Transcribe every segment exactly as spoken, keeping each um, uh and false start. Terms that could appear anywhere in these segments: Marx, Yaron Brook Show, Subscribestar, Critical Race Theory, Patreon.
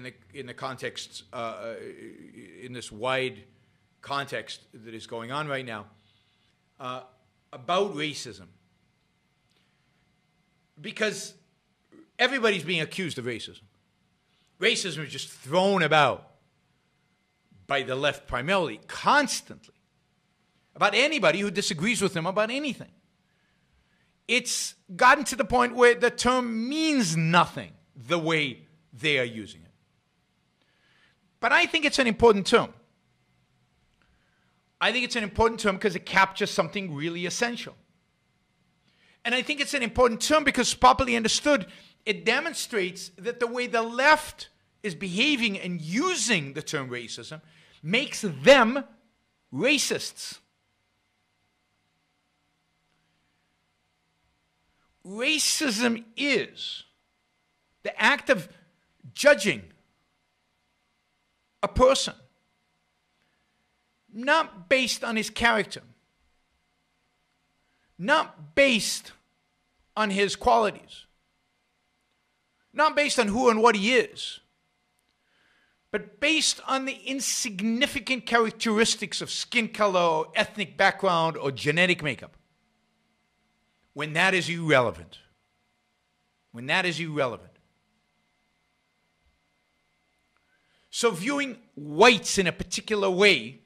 In the, in the context, uh, in this wide context that is going on right now, uh, about racism. Because everybody's being accused of racism. Racism is just thrown about by the left primarily, constantly, about anybody who disagrees with them about anything. It's gotten to the point where the term means nothing the way they are using it. But I think it's an important term. I think it's an important term because it captures something really essential. And I think it's an important term because, properly understood, it demonstrates that the way the left is behaving and using the term racism makes them racists. Racism is the act of judging a person, not based on his character, not based on his qualities, not based on who and what he is, but based on the insignificant characteristics of skin color or ethnic background or genetic makeup. When that is irrelevant, when that is irrelevant. So viewing whites in a particular way,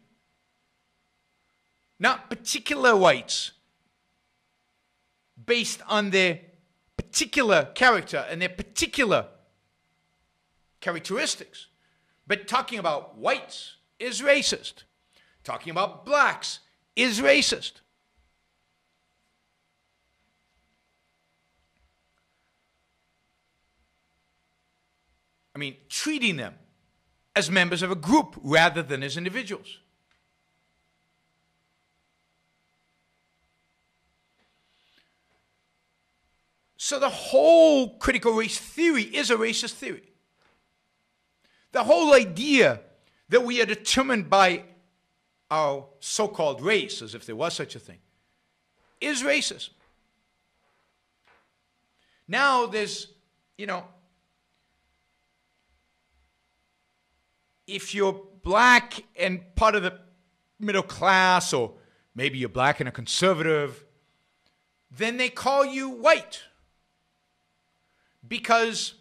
not particular whites based on their particular character and their particular characteristics, but talking about whites is racist. Talking about blacks is racist. I mean, treating them as members of a group rather than as individuals. So the whole critical race theory is a racist theory. The whole idea that we are determined by our so-called race, as if there was such a thing, is racism. Now there's, you know, if you're black and part of the middle class, or maybe you're black and a conservative, then they call you white because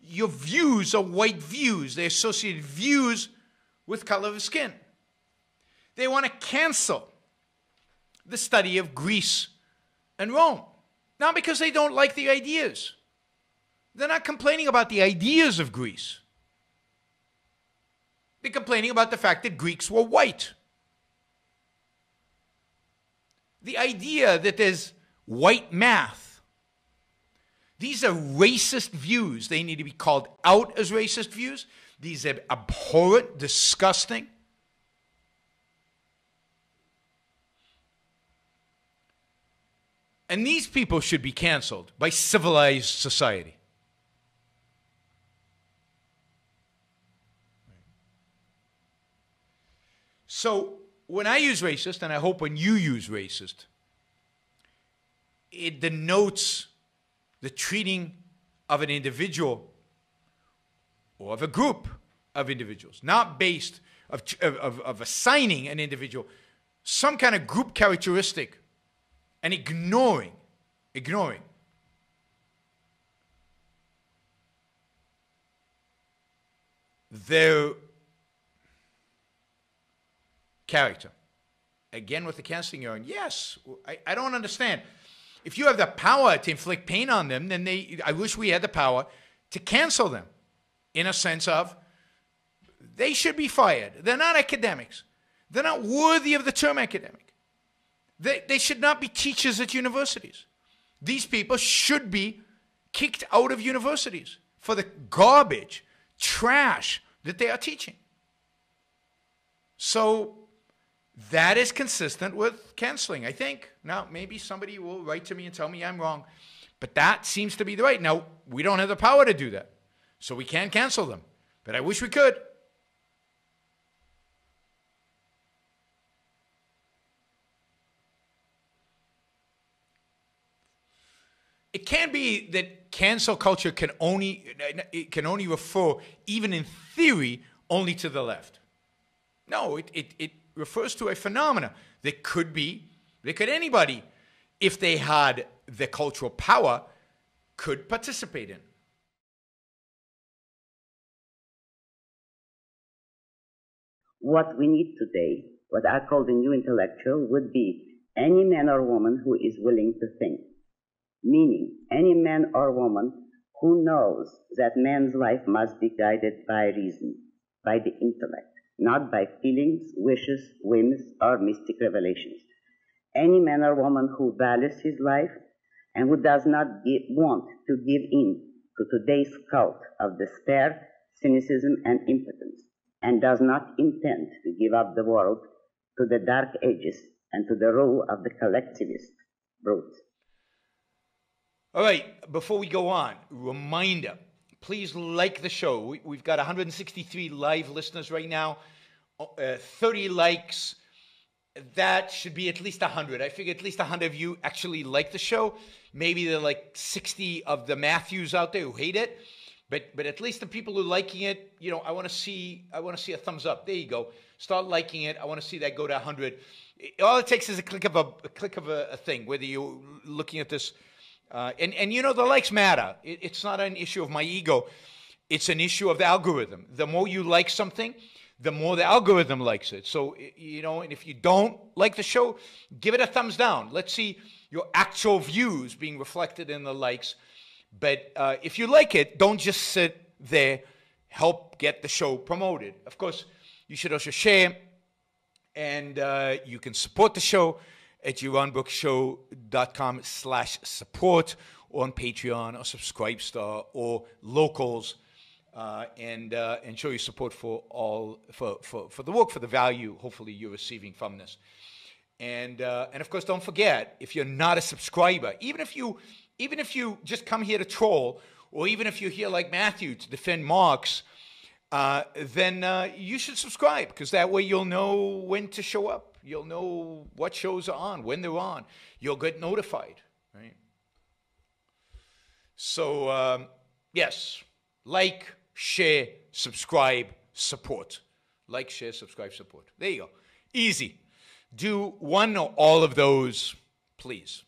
your views are white views. They associate views with color of skin. They want to cancel the study of Greece and Rome, not because they don't like the ideas. They're not complaining about the ideas of Greece. They're complaining about the fact that Greeks were white. The idea that there's white math. These are racist views. They need to be called out as racist views. These are abhorrent, disgusting. And these people should be canceled by civilized society. So when I use racist, and I hope when you use racist, it denotes the treating of an individual or of a group of individuals, not based of, of, of assigning an individual some kind of group characteristic and ignoring, ignoring their character. Again, with the canceling, Yaron, yes, I, I don't understand. If you have the power to inflict pain on them, then they, I wish we had the power to cancel them in a sense of they should be fired. They're not academics. They're not worthy of the term academic. They, they should not be teachers at universities. These people should be kicked out of universities for the garbage, trash that they are teaching. So that is consistent with canceling, I think. Now, maybe somebody will write to me and tell me I'm wrong, but that seems to be the right. Now, we don't have the power to do that, so we can't cancel them, but I wish we could. it can be that cancel culture can only, it can only refer, even in theory, only to the left. No, it, it, it refers to a phenomena that could be, that could anybody, if they had the cultural power, could participate in. What we need today, what I call the new intellectual, would be any man or woman who is willing to think. Meaning, any man or woman who knows that man's life must be guided by reason, by the intellect, not by feelings, wishes, whims, or mystic revelations. Any man or woman who values his life and who does not give, want to give in to today's cult of despair, cynicism, and impotence, and does not intend to give up the world to the dark ages and to the rule of the collectivist brutes. All right, before we go on, reminder, please like the show. We, we've got one hundred sixty-three live listeners right now, uh, thirty likes. That should be at least one hundred. I figure at least one hundred of you actually like the show. Maybe there are like sixty of the Matthews out there who hate it. But, but at least the people who are liking it, you know, I want to see, I want to see a thumbs up. There you go. Start liking it. I want to see that go to one hundred. All it takes is a click of a, a click of a, a thing, whether you're looking at this. Uh, and, and, you know, the likes matter. It, it's not an issue of my ego. It's an issue of the algorithm. The more you like something, the more the algorithm likes it. So, you know, and if you don't like the show, give it a thumbs down. Let's see your actual views being reflected in the likes. But uh, if you like it, don't just sit there. Help get the show promoted. Of course, you should also share. And uh, you can support the show at yaron brook show dot com slash support, or on Patreon, or Subscribestar, or Locals. Uh, and, uh, and show your support for, all, for, for, for the work, for the value, hopefully, you're receiving from this. And, uh, and of course, don't forget, if you're not a subscriber, even if you... Even if you just come here to troll, or even if you're here like Matthew to defend Marx, uh, then uh, you should subscribe, because that way you'll know when to show up. You'll know what shows are on, when they're on. You'll get notified, right? So, um, yes, like, share, subscribe, support. Like, share, subscribe, support. There you go. Easy. Do one or all of those, please.